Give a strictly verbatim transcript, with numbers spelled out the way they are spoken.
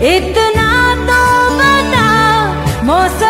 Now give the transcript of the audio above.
इतना तो बता मौसम